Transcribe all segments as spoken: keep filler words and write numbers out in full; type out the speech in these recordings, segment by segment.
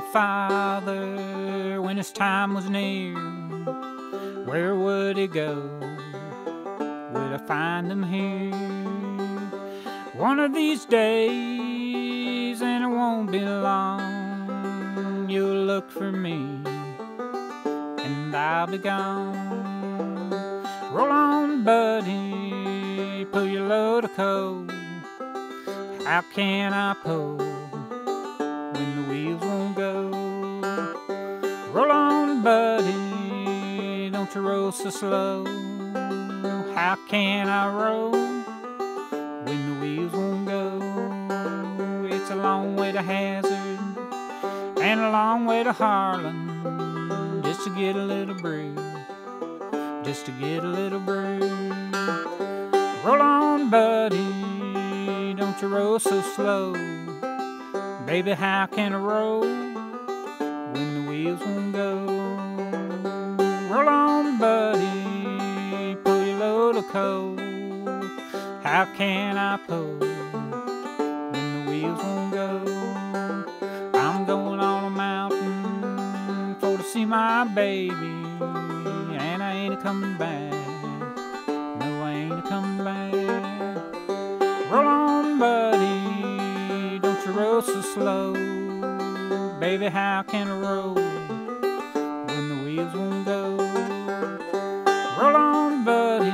my father when his time was near? Where would he go? Would I find him here? One of these days, and it won't be long, you'll look for me, and I'll be gone. Roll on, buddy, pull your load of coal. How can I pull when the wheels won't go? Roll on, buddy, don't you roll so slow. How can I roll when the wheels won't go? It's a long way to Hazard and a long way to Harlan, just to get a little brew, just to get a little brew. Roll on, buddy, don't you roll so slow. Baby, how can I roll when the wheels won't go? Roll on, buddy, pull your load of coal. How can I pull when the wheels won't go? I'm going on a mountain for to see my baby, and I ain't coming back. No, I ain't coming back. Roll on, buddy, don't you roll so slow. Baby, how can I roll when the wheels won't go? Roll on, buddy,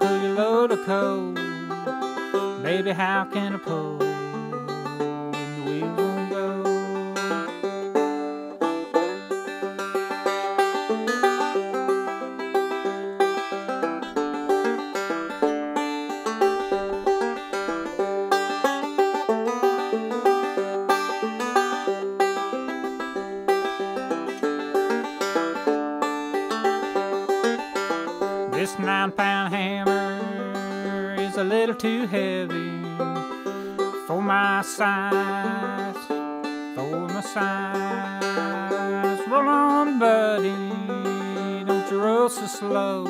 pull your load of coal. Baby, how can I pull when the wheels won't go? This nine pound hammer is a little too heavy for my size, for my size. Roll on, buddy, don't you roll so slow.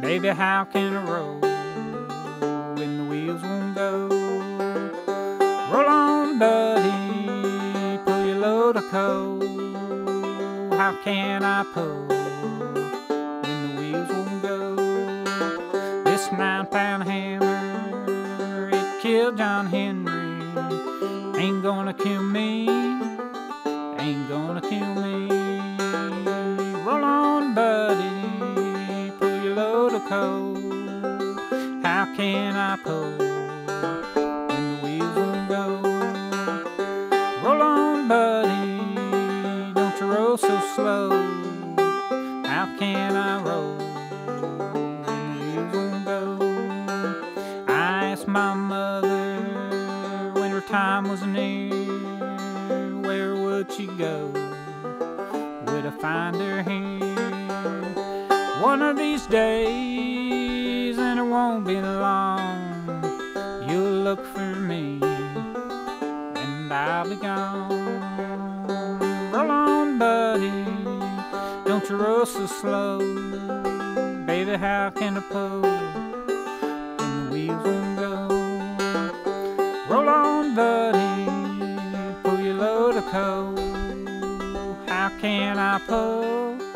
Baby, how can I roll when the wheels won't go? Roll on, buddy, pull your load of coal. How can I pull? This nine pound hammer, it killed John Henry. Ain't gonna kill me, ain't gonna kill me. Roll on, buddy, pull your load of coal. How can I pull when the wheels won't go? Roll on, buddy, don't you roll so slow. How can I roll? My mother, when her time was near, where would she go? Would I find her here? One of these days, and it won't be long, you'll look for me, and I'll be gone. Roll on, buddy, don't you roll so slow. Baby, how can I pull? Roll on, buddy, pull your load of coal. How can I pull?